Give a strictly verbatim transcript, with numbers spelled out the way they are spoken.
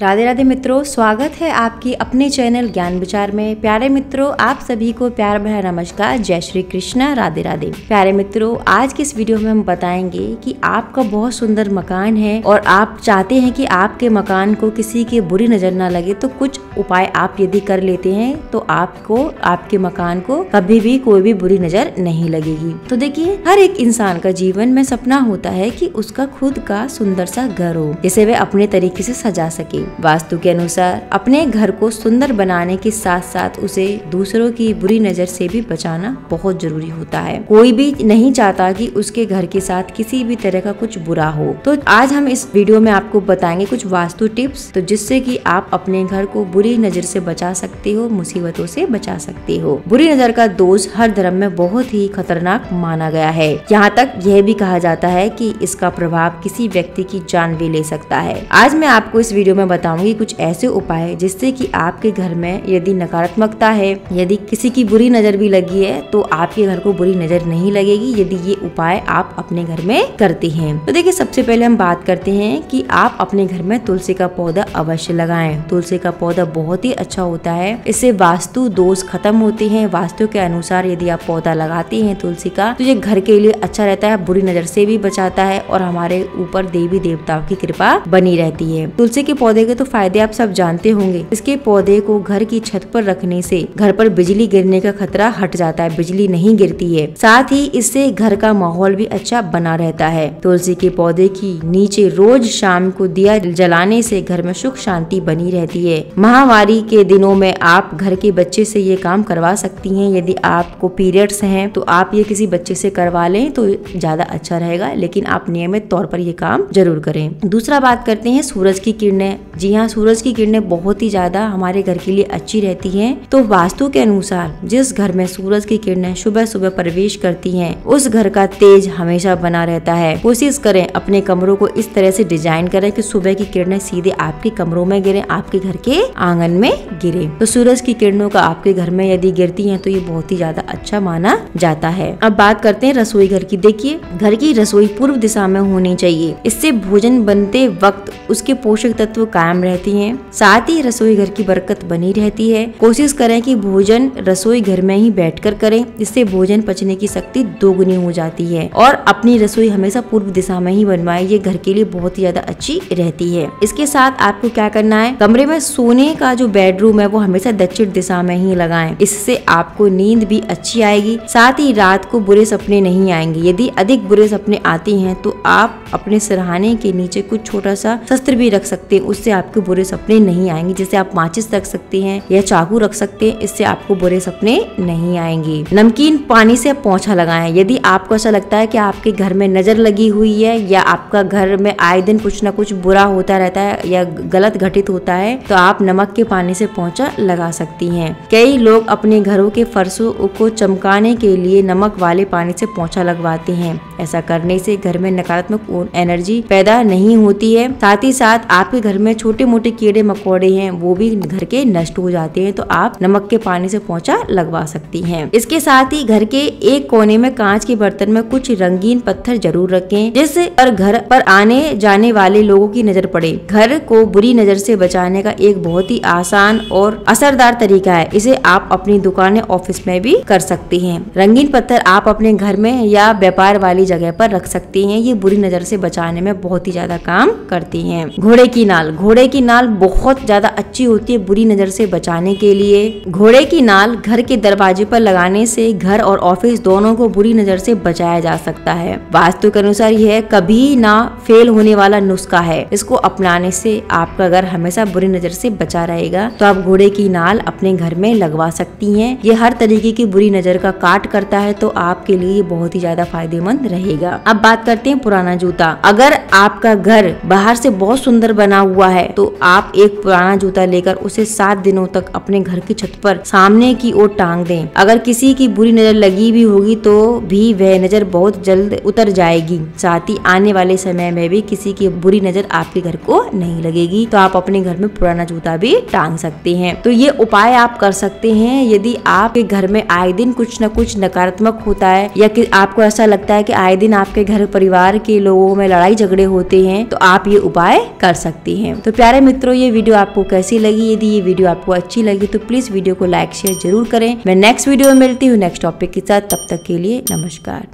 राधे राधे मित्रों, स्वागत है आपकी अपने चैनल ज्ञान विचार में। प्यारे मित्रों, आप सभी को प्यार भरा नमस्कार, जय श्री कृष्णा, राधे राधे। प्यारे मित्रों, आज के इस वीडियो में हम बताएंगे कि आपका बहुत सुंदर मकान है और आप चाहते हैं कि आपके मकान को किसी की बुरी नजर ना लगे, तो कुछ उपाय आप यदि कर लेते हैं तो आपको आपके मकान को कभी भी कोई भी बुरी नजर नहीं लगेगी। तो देखिए, हर एक इंसान का जीवन में सपना होता है कि उसका खुद का सुंदर सा घर हो जिसे वह अपने तरीके से सजा सके। वास्तु के अनुसार अपने घर को सुंदर बनाने के साथ साथ उसे दूसरों की बुरी नजर से भी बचाना बहुत जरूरी होता है। कोई भी नहीं चाहता कि उसके घर के साथ किसी भी तरह का कुछ बुरा हो। तो आज हम इस वीडियो में आपको बताएंगे कुछ वास्तु टिप्स, तो जिससे कि आप अपने घर को बुरी नजर से बचा सकते हो, मुसीबतों से बचा सकते हो। बुरी नजर का दोष हर धर्म में बहुत ही खतरनाक माना गया है। यहाँ तक यह भी कहा जाता है कि इसका प्रभाव किसी व्यक्ति की जान भी ले सकता है। आज मैं आपको इस वीडियो में बताऊंगी कुछ ऐसे उपाय जिससे कि आपके घर में यदि नकारात्मकता है, यदि किसी की बुरी नजर भी लगी है, तो आपके घर को बुरी नजर नहीं लगेगी यदि ये उपाय आप अपने घर में करते हैं। तो देखिए, सबसे पहले हम बात करते हैं कि आप अपने घर में तुलसी का पौधा अवश्य लगाएं। तुलसी का पौधा बहुत ही अच्छा होता है, इससे वास्तु दोष खत्म होते हैं। वास्तु के अनुसार यदि आप पौधा लगाते हैं तुलसी का, तो ये घर के लिए अच्छा रहता है, बुरी नजर से भी बचाता है और हमारे ऊपर देवी देवताओं की कृपा बनी रहती है। तुलसी के पौधे के तो फायदे आप सब जानते होंगे। इसके पौधे को घर की छत पर रखने से घर पर बिजली गिरने का खतरा हट जाता है, बिजली नहीं गिरती है। साथ ही इससे घर का माहौल भी अच्छा बना रहता है। तुलसी के पौधे की नीचे रोज शाम को दिया जलाने से घर में सुख शांति बनी रहती है। महावारी के दिनों में आप घर के बच्चे से ये काम करवा सकती हैं। यदि आपको पीरियड्स हैं तो आप ये किसी बच्चे से करवा लें तो ज्यादा अच्छा रहेगा, लेकिन आप नियमित तौर पर ये काम जरूर करें। दूसरा बात करते हैं सूरज की किरणें। जी हाँ, सूरज की किरणें बहुत ही ज्यादा हमारे घर के लिए अच्छी रहती हैं। तो वास्तु के अनुसार जिस घर में सूरज की किरणें सुबह सुबह प्रवेश करती हैं, उस घर का तेज हमेशा बना रहता है। कोशिश करें अपने कमरों को इस तरह से डिजाइन करें कि सुबह की किरणें सीधे आपके कमरों में गिरे, आपके घर के आंगन में गिरे। तो सूरज की किरणों का आपके घर में यदि गिरती है तो ये बहुत ही ज्यादा अच्छा माना जाता है। अब बात करते हैं रसोई घर की। देखिए, घर की रसोई पूर्व दिशा में होनी चाहिए, इससे भोजन बनते वक्त उसके पोषक तत्व कायम रहती हैं, साथ ही रसोई घर की बरकत बनी रहती है। कोशिश करें कि भोजन रसोई घर में ही बैठकर करें, इससे भोजन पचने की शक्ति दोगुनी हो जाती है। और अपनी रसोई हमेशा पूर्व दिशा में ही बनवाएं, ये घर के लिए बहुत ही ज्यादा अच्छी रहती है। इसके साथ आपको क्या करना है, कमरे में सोने का जो बेडरूम है वो हमेशा दक्षिण दिशा में ही लगाएं, इससे आपको नींद भी अच्छी आएगी, साथ ही रात को बुरे सपने नहीं आएंगे। यदि अधिक बुरे सपने आते हैं तो आप अपने सिरहाने के नीचे कुछ छोटा सा शस्त्र भी रख सकते हैं, उससे आपको बुरे सपने नहीं आएंगे। जैसे आप माचिस रख सकते हैं या चाकू रख सकते हैं, इससे आपको बुरे सपने नहीं आएंगे। नमकीन पानी से पोंछा लगाएं। यदि आपको ऐसा लगता है कि आपके घर में नजर लगी हुई है या आपका घर में आए दिन कुछ ना कुछ बुरा होता रहता है या गलत घटित होता है, तो आप नमक के पानी से पोंछा लगा सकती हैं। कई लोग अपने घरों के फर्शों को चमकाने के लिए नमक वाले पानी से पोंछा लगवाते हैं। ऐसा करने से घर में नकारात्मक एनर्जी पैदा नहीं होती है। साथ ही साथ आपके घर में छोटे मोटे कीड़े मकोड़े हैं वो भी घर के नष्ट हो जाते हैं, तो आप नमक के पानी से पोंछा लगवा सकती हैं। इसके साथ ही घर के एक कोने में कांच के बर्तन में कुछ रंगीन पत्थर जरूर रखें, जिससे घर पर आने जाने वाले लोगों की नजर पड़े। घर को बुरी नजर से बचाने का एक बहुत ही आसान और असरदार तरीका है। इसे आप अपनी दुकान या ऑफिस में भी कर सकती है। रंगीन पत्थर आप अपने घर में या व्यापार वाली जगह पर रख सकती है, ये बुरी नजर से बचाने में बहुत ही ज्यादा काम करती है। घोड़े की नाल। घोड़े की नाल बहुत ज्यादा अच्छी होती है बुरी नजर से बचाने के लिए। घोड़े की नाल घर के दरवाजे पर लगाने से घर और ऑफिस दोनों को बुरी नजर से बचाया जा सकता है। वास्तु के अनुसार यह कभी ना फेल होने वाला नुस्खा है। इसको अपनाने से आपका घर हमेशा बुरी नजर से बचा रहेगा। तो आप घोड़े की नाल अपने घर में लगवा सकती है। ये हर तरीके की बुरी नजर का काट करता है, तो आपके लिए बहुत ही ज्यादा फायदेमंद रहेगा। अब बात करते हैं पुराना जूता। अगर आपका घर बाहर से बहुत सुंदर बना हुआ है है तो आप एक पुराना जूता लेकर उसे सात दिनों तक अपने घर की छत पर सामने की ओर टांग दें। अगर किसी की बुरी नजर लगी भी होगी तो भी वह नजर बहुत जल्द उतर जाएगी। साथ ही आने वाले समय में भी किसी की बुरी नजर आपके घर को नहीं लगेगी। तो आप अपने घर में पुराना जूता भी टांग सकते हैं। तो ये उपाय आप कर सकते हैं। यदि आपके घर में आए दिन कुछ न कुछ नकारात्मक होता है या कि आपको ऐसा लगता है कि आए दिन आपके घर परिवार के लोगों में लड़ाई झगड़े होते हैं, तो आप ये उपाय कर सकती है। तो प्यारे मित्रों ये वीडियो आपको कैसी लगी, यदि ये वीडियो आपको अच्छी लगी तो प्लीज वीडियो को लाइक शेयर जरूर करें। मैं नेक्स्ट वीडियो में मिलती हूँ नेक्स्ट टॉपिक के साथ, तब तक के लिए नमस्कार।